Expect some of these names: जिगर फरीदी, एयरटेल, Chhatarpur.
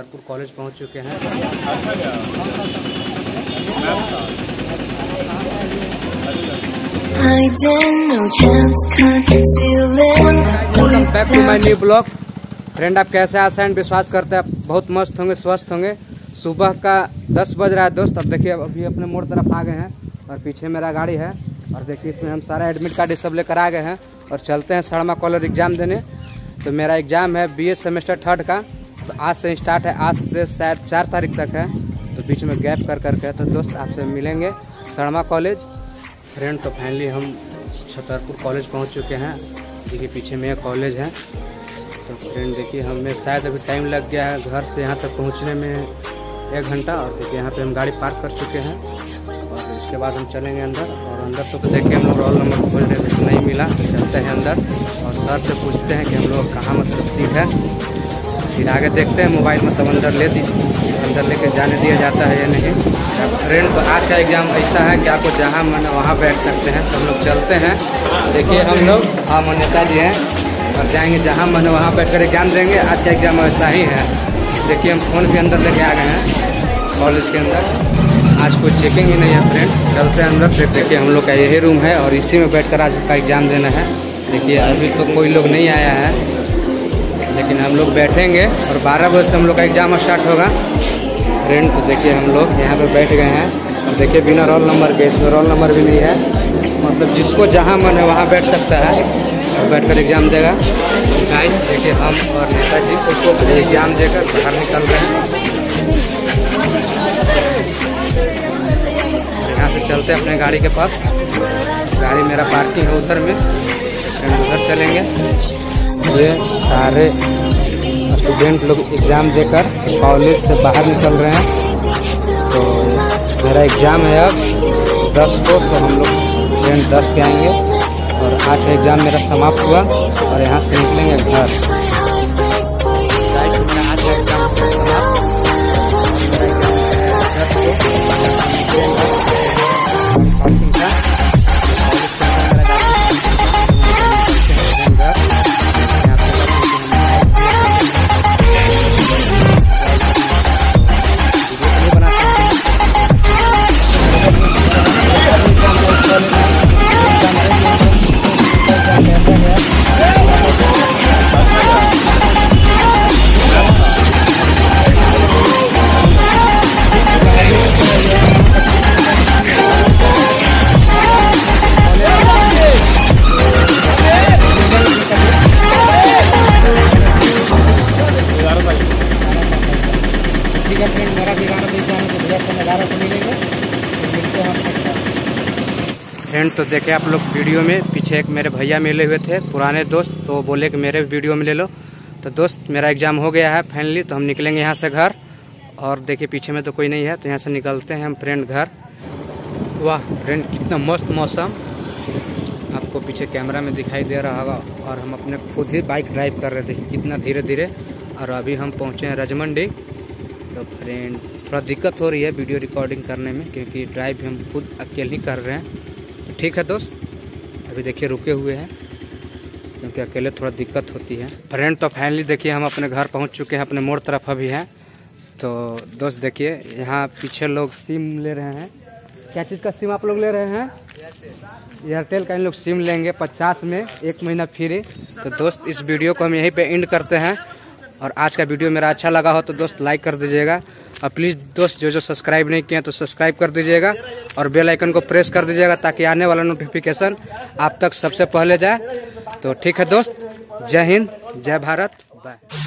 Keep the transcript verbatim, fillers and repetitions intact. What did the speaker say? Chhatarpur college पहुंच चुके हैं। Welcome back to my new blog. Friend, आप कैसे आशा एंड विश्वास करते हैं आप बहुत मस्त होंगे, स्वस्थ होंगे। सुबह का दस बज रहा है दोस्त। अब देखिए अभी अपने मोड़ तरफ आ गए हैं और पीछे मेरा गाड़ी है और देखिए इसमें हम सारा एडमिट कार्ड सब लेकर आ गए हैं और चलते हैं शर्मा कॉलेज एग्ज़ाम देने। तो मेरा एग्ज़ाम है बीए सेमेस्टर थर्ड का, तो आज से स्टार्ट है, आज से शायद चार तारीख तक है, तो बीच में गैप कर कर के तो दोस्त आपसे मिलेंगे शर्मा कॉलेज। फ्रेंड, तो फाइनली हम छतरपुर कॉलेज पहुंच चुके हैं। देखिए पीछे मेरा कॉलेज है। तो फ्रेंड देखिए हमें शायद अभी टाइम लग गया है घर से यहाँ तक पहुँचने में एक घंटा। और देखिए यहाँ पर हम गाड़ी पार्क कर चुके हैं और इसके बाद हम चलेंगे अंदर। और अंदर तो देखिए हम लोग रोल नंबर खोल रहे थे, नहीं मिला, चलते हैं अंदर और सर से पूछते हैं कि हम लोग कहाँ मतलब सीट है। फिर आगे देखते हैं, मोबाइल मतलब अंदर ले दी अंदर लेके जाने दिया जाता है या नहीं। अब फ्रेंड तो आज का एग्ज़ाम ऐसा है कि आपको जहाँ मन वहाँ बैठ सकते हैं। तो हम लोग चलते हैं। देखिए हम लोग हाँ मान्यता जी हैं और जाएंगे जहाँ मन वहाँ बैठ कर एग्ज़ाम देंगे। आज का एग्ज़ाम ऐसा ही है। देखिए हम फ़ोन भी अंदर लेके आ गए हैं कॉलेज के अंदर। आज कोई चेकिंग ही नहीं है। फ्रेंड चलते हैं अंदर। फिर देखिए हम लोग का यही रूम है और इसी में बैठकर आज का एग्ज़ाम देना है। देखिए अभी तो कोई लोग नहीं आया है लेकिन हम लोग बैठेंगे और बारह बजे से हम लोग का एग्ज़ाम स्टार्ट होगा। फ्रेंड तो देखिए हम लोग यहाँ पे बैठ गए हैं और देखिए बिना रोल नंबर के, इसमें रोल नंबर भी नहीं है, मतलब जिसको जहाँ मन है वहाँ बैठ सकता है और बैठ कर एग्ज़ाम देगा। गाइस देखिए हम और नेता जी उसको एग्ज़ाम देकर बाहर निकल रहे हैं। यहाँ से चलते हैं अपने गाड़ी के पास। गाड़ी मेरा पार्किंग है उधर में, हम उधर चलेंगे। ये सारे स्टूडेंट लोग एग्ज़ाम देकर कॉलेज से बाहर निकल रहे हैं। तो मेरा एग्ज़ाम है अब दस को, तो हम लोग फ्रेंड दस के आएंगे और आज का एग्ज़ाम मेरा समाप्त हुआ और यहाँ से निकलेंगे घर। आज का एग्ज़ाम समाप्त फ्रेंड तो देखे आप लोग वीडियो में पीछे एक मेरे भैया मिले हुए थे पुराने दोस्त, तो बोले कि मेरे वीडियो में ले लो। तो दोस्त मेरा एग्ज़ाम हो गया है फाइनली, तो हम निकलेंगे यहाँ से घर। और देखिए पीछे में तो कोई नहीं है, तो यहाँ से निकलते हैं हम फ्रेंड घर। वाह फ्रेंड कितना मस्त मौसम, आपको पीछे कैमरा में दिखाई दे रहा होगा। और हम अपने खुद ही बाइक ड्राइव कर रहे थे कितना धीरे धीरे। और अभी हम पहुँचे हैं रजमंडी। तो फ्रेंड थोड़ा दिक्कत हो रही है वीडियो रिकॉर्डिंग करने में क्योंकि ड्राइव हम खुद अकेले ही कर रहे हैं। ठीक है दोस्त, अभी देखिए रुके हुए हैं क्योंकि अकेले थोड़ा दिक्कत होती है। फ्रेंड तो फाइनली देखिए हम अपने घर पहुंच चुके हैं, अपने मोड़ तरफ अभी हैं। तो दोस्त देखिए यहाँ पीछे लोग सिम ले रहे हैं। क्या चीज़ का सिम आप लोग ले रहे हैं? एयरटेल का। इन लोग सिम लेंगे पचास में एक महीना फ्री। तो दोस्त इस वीडियो को हम यहीं पर एंड करते हैं। और आज का वीडियो मेरा अच्छा लगा हो तो दोस्त लाइक कर दीजिएगा और प्लीज़ दोस्त जो जो सब्सक्राइब नहीं किए हैं तो सब्सक्राइब कर दीजिएगा और बेल आइकन को प्रेस कर दीजिएगा ताकि आने वाला नोटिफिकेशन आप तक सबसे पहले जाए। तो ठीक है दोस्त, जय हिंद, जय भारत, बाय।